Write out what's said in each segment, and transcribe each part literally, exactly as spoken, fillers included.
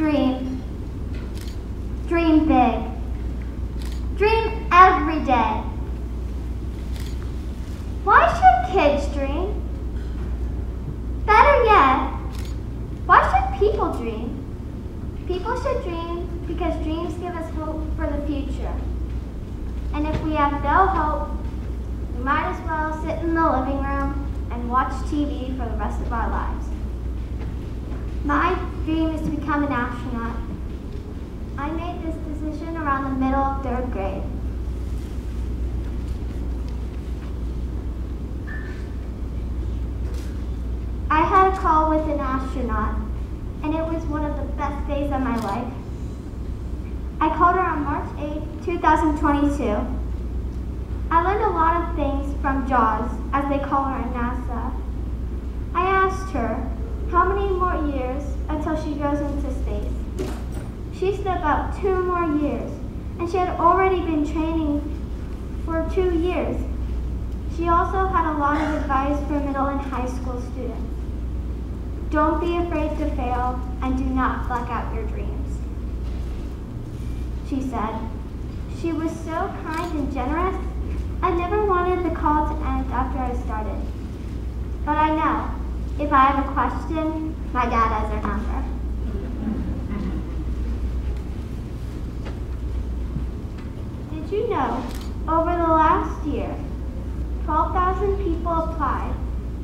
Dream. Dream big. Dream every day. Why should kids dream? Better yet, why should people dream? People should dream because dreams give us hope for the future. And if we have no hope, we might as well sit in the living room and watch T V for the rest of our lives. My dream is to become an astronaut. I made this decision around the middle of third grade. I had a call with an astronaut, and it was one of the best days of my life. I called her on March eighth, two thousand twenty-two. I learned a lot of things from JAWS, as they call her at NASA. I asked her how many more years until she goes into space. She said about two more years, and she had already been training for two years. She also had a lot of advice for middle and high school students. Don't be afraid to fail, and do not black out your dreams, she said. She was so kind and generous. I never wanted the call to end after I started. But I know, if I have a question, my dad has her number. Did you know, over the last year, twelve thousand people applied,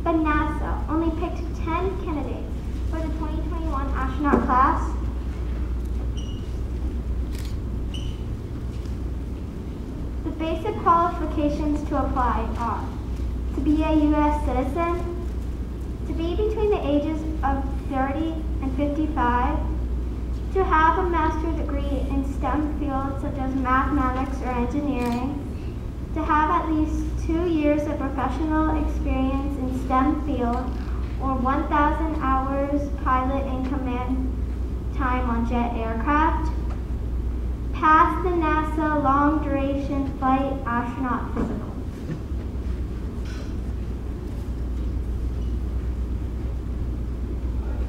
but NASA only picked ten candidates for the twenty twenty-one astronaut class? The basic qualifications to apply are to be a U S citizen, to be between the ages of thirty and fifty-five, to have a master's degree in STEM fields such as mathematics or engineering, to have at least two years of professional experience in STEM fields or one thousand hours pilot and command time on jet aircraft, pass the NASA long-duration flight astronaut physical.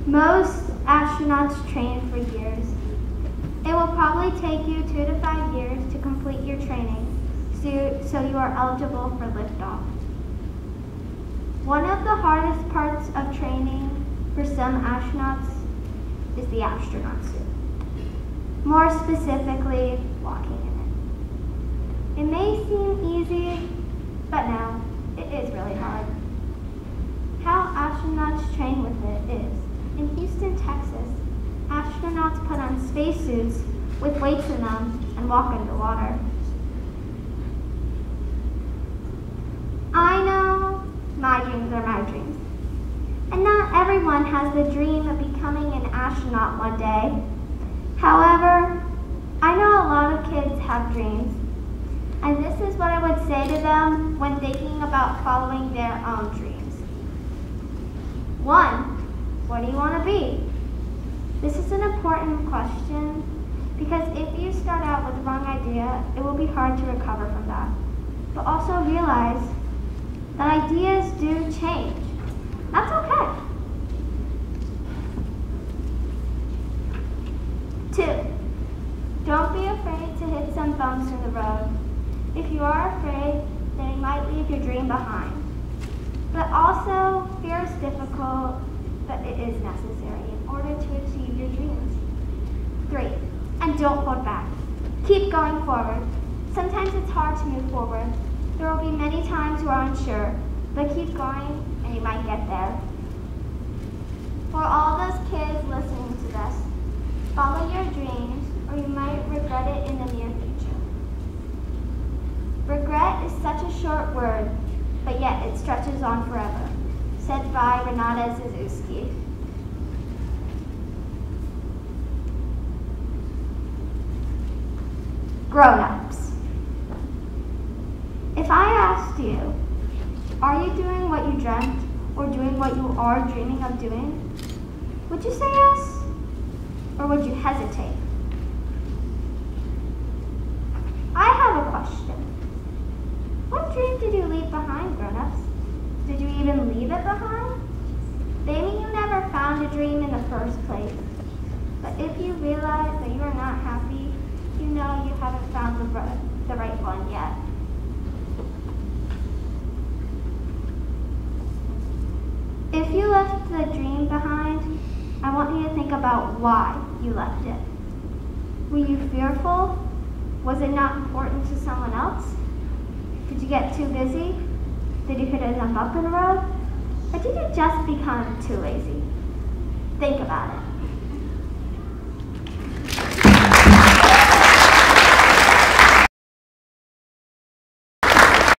Most astronauts train for years. It will probably take you two to five years to complete your training, so you are eligible for liftoff. One of the hardest parts of training for some astronauts is the astronaut suit. More specifically, walking in it. It may seem easy, but no, it is really hard. How astronauts train with it is, in Houston, Texas, astronauts put on spacesuits with weights in them and walk underwater. I know my dreams are my dreams. And not everyone has the dream of becoming an astronaut one day. However, I know a lot of kids have dreams. And this is what I would say to them when thinking about following their own dreams. One, what do you want to be? This is an important question because if you start out with the wrong idea, it will be hard to recover from that. But also realize that ideas do change. That's okay. Two, don't be afraid to hit some bumps in the road. If you are afraid, then you might leave your dream behind. But also, fear is difficult, but it is necessary in order to achieve your dreams. Three, and don't hold back. Keep going forward. Sometimes it's hard to move forward. There will be many times you are unsure, but keep going and you might get there. For all those kids listening to this, follow your dreams or you might regret it in the near future. Regret is such a short word, but yet it stretches on forever, said by Renata Zizouski. Grown-ups. If I asked you, are you doing what you dreamt or doing what you are dreaming of doing? Would you say yes? Or would you hesitate? I have a question. What dream did you leave behind, grown-ups? Did you even leave it behind? Maybe you never found a dream in the first place, but if you realize that you are not happy, you know you haven't found the right, the right one yet. If you left the dream behind, I want you to think about why you left it. Were you fearful? Was it not important to someone else? Did you get too busy? Did you hit a bump in the road? Or did you just become too lazy? Think about it.